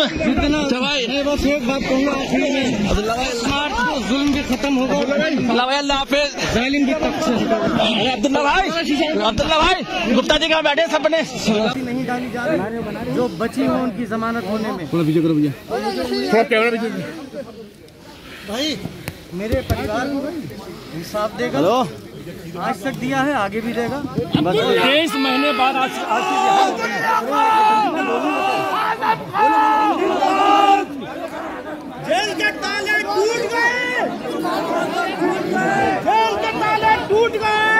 मैं बस एक बात कहूँगा आखिरी में, जुल्म भी खत्म होगा, अब्दुल्ला भाई गुप्ता जी का बैठे सब ने नहीं डाली जा रही, जो बची हो उनकी जमानत होने में। भाई मेरे परिवार को इंसाफ देगा, आज तक दिया है आगे भी देगा। 23 महीने बाद जेल के ताले टूट गए, जेल के ताले टूट गए।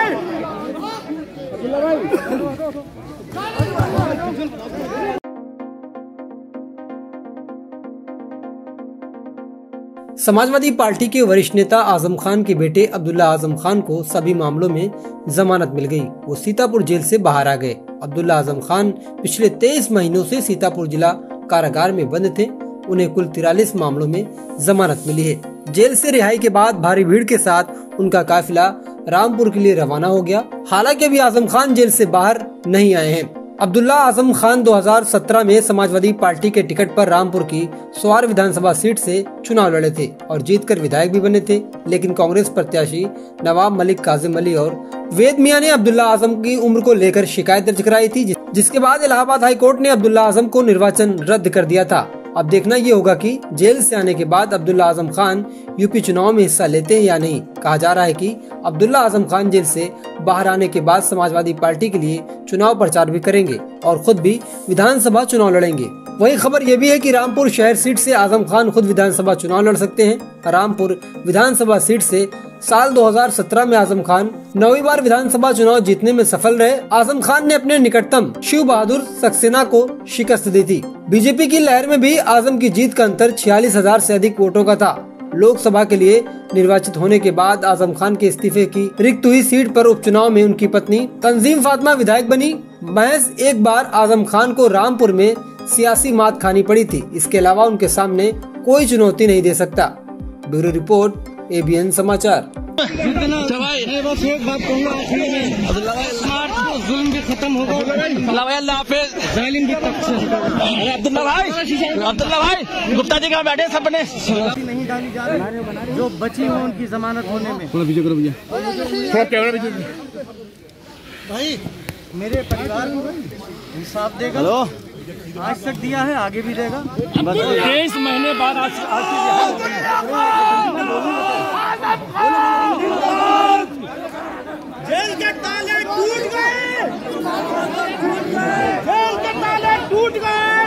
समाजवादी पार्टी के वरिष्ठ नेता आजम खान के बेटे अब्दुल्ला आजम खान को सभी मामलों में जमानत मिल गई। वो सीतापुर जेल से बाहर आ गए। अब्दुल्ला आजम खान पिछले 23 महीनों से सीतापुर जिला कारागार में बंद थे। उन्हें कुल 43 मामलों में जमानत मिली है। जेल से रिहाई के बाद भारी भीड़ के साथ उनका काफिला रामपुर के लिए रवाना हो गया। हालांकि अभी आजम खान जेल से बाहर नहीं आए हैं। अब्दुल्ला आजम खान 2017 में समाजवादी पार्टी के टिकट पर रामपुर की स्वार विधानसभा सीट से चुनाव लड़े थे और जीतकर विधायक भी बने थे, लेकिन कांग्रेस प्रत्याशी नवाब मलिक कासिम अली और वेद मिया ने अब्दुल्ला आजम की उम्र को लेकर शिकायत दर्ज कराई थी, जिसके बाद इलाहाबाद हाईकोर्ट ने अब्दुल्ला आजम को निर्वाचन रद्द कर दिया था। अब देखना ये होगा कि जेल से आने के बाद अब्दुल्ला आजम खान यूपी चुनाव में हिस्सा लेते हैं या नहीं। कहा जा रहा है कि अब्दुल्ला आजम खान जेल से बाहर आने के बाद समाजवादी पार्टी के लिए चुनाव प्रचार भी करेंगे और खुद भी विधानसभा चुनाव लड़ेंगे। वही खबर ये भी है कि रामपुर शहर सीट से आजम खान खुद विधानसभा चुनाव लड़ सकते हैं। रामपुर विधानसभा सीट से साल 2017 में आजम खान 9वीं बार विधानसभा चुनाव जीतने में सफल रहे। आजम खान ने अपने निकटतम शिव बहादुर सक्सेना को शिकस्त दी थी। बीजेपी की लहर में भी आजम की जीत का अंतर 46,000 से अधिक वोटों का था। लोकसभा के लिए निर्वाचित होने के बाद आजम खान के इस्तीफे की रिक्त हुई सीट पर उपचुनाव में उनकी पत्नी तंजीम फातिमा विधायक बनी। महज एक बार आजम खान को रामपुर में सियासी मात खानी पड़ी थी। इसके अलावा उनके सामने कोई चुनौती नहीं दे सकता। ब्यूरो रिपोर्ट, ABN समाचार। मैं बस एक बात कहूँगा आखिरी में, जुल्म भी खत्म होगा, अब्दुल्ला भाई गुप्ता जी का बैठे सब ने नहीं डाली जा रही, जो बची हो उनकी जमानत होने में। भाई मेरे परिवार को इंसाफ देगा, आज तक दिया है आगे भी देगा। 23 महीने बाद जेल के ताले टूट गए, जेल के ताले टूट गए।